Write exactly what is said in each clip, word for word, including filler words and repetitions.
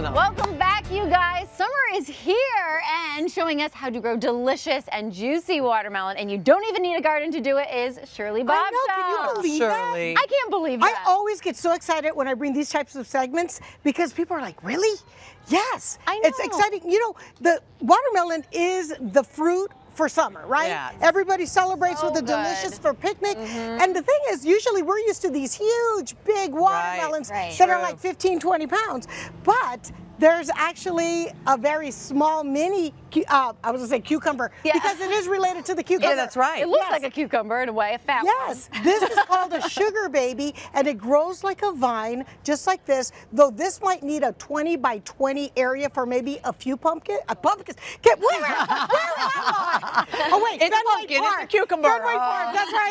Welcome back, you guys. Summer is here and showing us how to grow delicious and juicy watermelon, and you don't even need a garden to do it, is Shirley Bovshow. I know, can you believe Shirley. That? I can't believe that. I always get so excited when I bring these types of segments because people are like, really? Yes. I know. It's exciting. You know, the watermelon is the fruit for summer, right? Yeah. Everybody celebrates so with a delicious for picnic. Mm-hmm. And the thing is, usually we're used to these huge, big watermelons right, right. that True. Are like fifteen, twenty pounds. But there's actually a very small mini, uh, I was gonna say cucumber, yeah. because it is related to the cucumber. Yeah, that's right. It looks yes. like a cucumber in a way, a fat yes. one. Yes, this is called a sugar baby, and it grows like a vine, just like this, though this might need a twenty by twenty area for maybe a few pumpkin, a pumpkin, get where, where am I? Oh wait, it's pumpkin, Park. It's a cucumber. Fenway oh. Park, that's where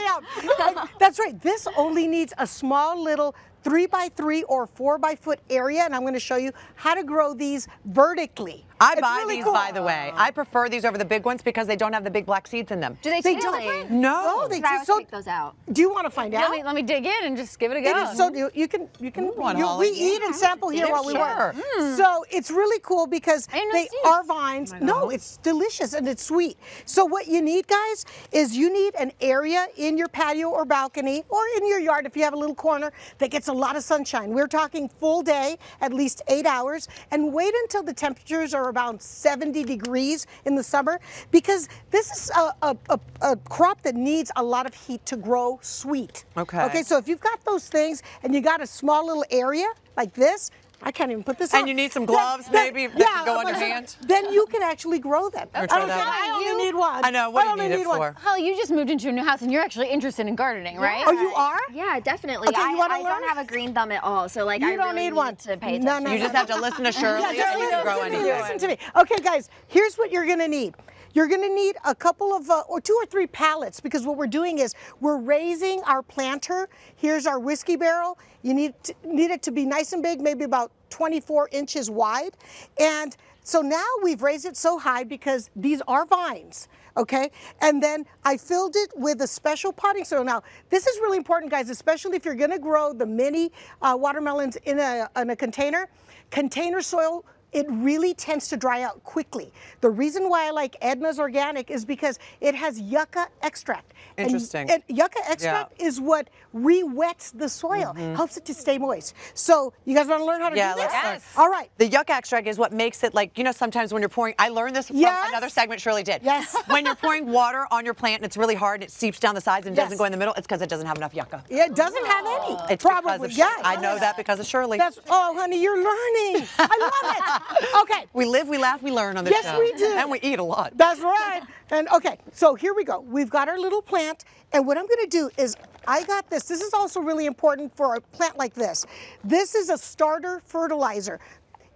I am. That's right, this only needs a small little three by three or four by foot area, and I'm going to show you how to grow these vertically. I it's buy really these, cool. by the way. I prefer these over the big ones because they don't have the big black seeds in them. Do they? They don't. Like? No. Oh, they do. So take those out. Do you want to find let out? Me, let me dig in and just give it a go. It is so you can you can Ooh, you, we eat and sample here while we sure. work. Mm. So it's really cool because they are vines. Oh no, it's delicious and it's sweet. So what you need, guys, is you need an area in your patio or balcony or in your yard if you have a little corner that gets a a lot of sunshine. We're talking full day, at least eight hours, and wait until the temperatures are around seventy degrees in the summer, because this is a, a, a, a crop that needs a lot of heat to grow sweet. Okay. Okay, so if you've got those things and you got a small little area like this, I can't even put this on. And you need some gloves, then, maybe, then, that yeah, can go underhand. Then you can actually grow them. I, don't I only you, need one. I know, what I do you need, need it one. For? Holly, you just moved into a new house and you're actually interested in gardening, right? Yeah. Oh, you are? Yeah, definitely. Okay, I, you I don't have a green thumb at all, so like you I don't really need, one. Need to pay attention. No, no, you no, just no. have to listen to Shirley yeah, and you can grow anything. Listen to me. Okay, guys, here's what you're going to need. You're gonna need a couple of, uh, or two or three pallets, because what we're doing is we're raising our planter. Here's our whiskey barrel. You need, to, need it to be nice and big, maybe about twenty-four inches wide. And so now we've raised it so high because these are vines, okay? And then I filled it with a special potting soil. Now, this is really important, guys, especially if you're gonna grow the mini uh, watermelons in a, in a container. Container soil, it really tends to dry out quickly. The reason why I like Edna's Organic is because it has yucca extract. Interesting. And, and yucca extract yeah. is what re-wets the soil, mm-hmm. helps it to stay moist. So you guys want to learn how to yeah, do this? Yes. All right. The yucca extract is what makes it like, you know, sometimes when you're pouring, I learned this from yes. another segment Shirley did. Yes. When you're pouring water on your plant and it's really hard and it seeps down the sides and yes. doesn't go in the middle, it's because it doesn't have enough yucca. It doesn't have any. It's probably, yeah. I know yes. that because of Shirley. That's, oh, honey, you're learning. I love it. Okay. We live, we laugh, we learn on this yes, show. Yes, we do. And we eat a lot. That's right. And okay, so here we go. We've got our little plant, and what I'm gonna do is, I got this. This is also really important for a plant like this. This is a starter fertilizer.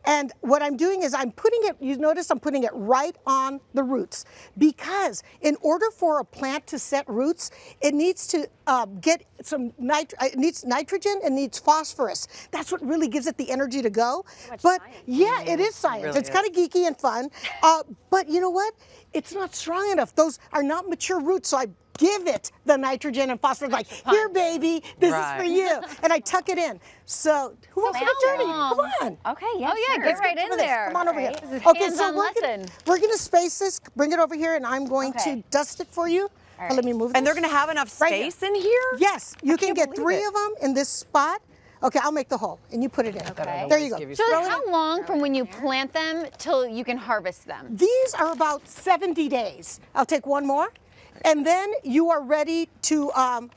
And what I'm doing is I'm putting it, you notice I'm putting it right on the roots, because in order for a plant to set roots, it needs to um, get some, nit it needs nitrogen and needs phosphorus. That's what really gives it the energy to go. But science. Yeah, yeah, it is science. It really it's kind of geeky and fun, uh, but you know what? It's not strong enough. Those are not mature roots, so I give it the nitrogen and phosphorus, like, here, baby, this right. is for you. And I tuck it in. So, who so wants to get dirty? Come on. Okay, yeah, Oh, yeah, sure. get right in there. Come on over right. here. Okay, so we're gonna, we're gonna space this, bring it over here, and I'm going okay. to dust it for you. All right. Let me move this. And they're gonna have enough space right in here? Yes, you I can get three it. Of them in this spot. Okay, I'll make the hole, and you put it in. Okay. There you go. You so how long from when you plant them till you can harvest them? These are about seventy days. I'll take one more. And then you are ready to um,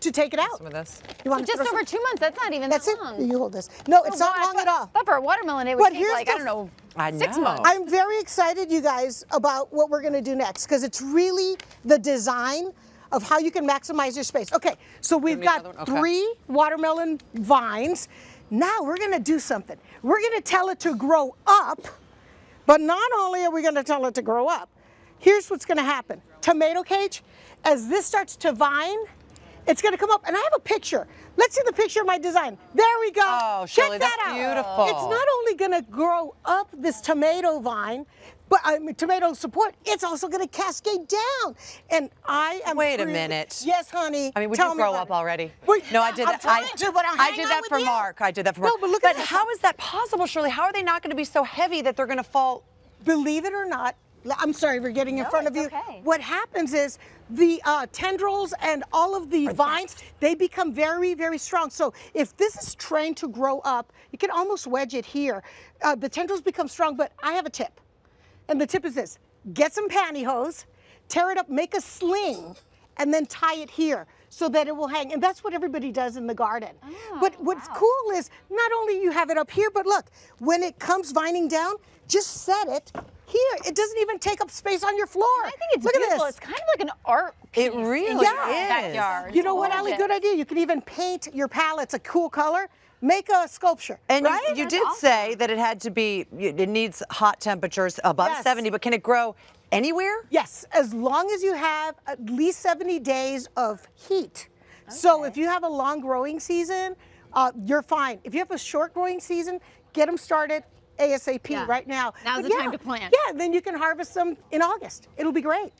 to take it out. Some of this. You want just over some? Two months. That's not even that's that long. It. You hold this. No, oh, it's not wow, long at all. But for a watermelon, it would but take like, I don't know, I know, six months. I'm very excited, you guys, about what we're going to do next, because it's really the design of how you can maximize your space. Okay, so we've got okay. three watermelon vines. Now we're going to do something. We're going to tell it to grow up, but not only are we going to tell it to grow up, here's what's going to happen. Tomato cage, as this starts to vine, It's going to come up, and I have a picture. Let's see the picture of my design. There we go. Oh, Shirley, check that that's out. Beautiful. It's not only going to grow up this tomato vine, but I mean, tomato support. It's also going to cascade down. And I am. Wait a minute. Yes, honey. I mean, we just grow up already. Wait, no, I did that. I, to, but I did that for you. Mark. I did that for Mark. No, but look but at that. How is that possible, Shirley? How are they not going to be so heavy that they're going to fall? Believe it or not. I'm sorry, we're getting in no, front of you. Okay. What happens is the uh, tendrils and all of the vines, they become very, very strong. So if this is trained to grow up, you can almost wedge it here. Uh, the tendrils become strong, but I have a tip. And the tip is this, get some pantyhose, tear it up, make a sling, and then tie it here so that it will hang. And that's what everybody does in the garden. Oh, but what's wow. cool is not only you have it up here, but look, when it comes vining down, just set it here. It doesn't even take up space on your floor. I think it's Look beautiful. At this. It's kind of like an art piece. It really yeah. is. Backyard. You know what, Ali? Good idea. You can even paint your palettes a cool color. Make a sculpture. And right? you, you did awesome. say that it had to be, it needs hot temperatures above yes. seventy, but can it grow anywhere? Yes, as long as you have at least seventy days of heat. Okay. So if you have a long growing season, uh, you're fine. If you have a short growing season, get them started ASAP yeah. right now. Now's but the yeah, time to plant. Yeah, then you can harvest them in August. It'll be great.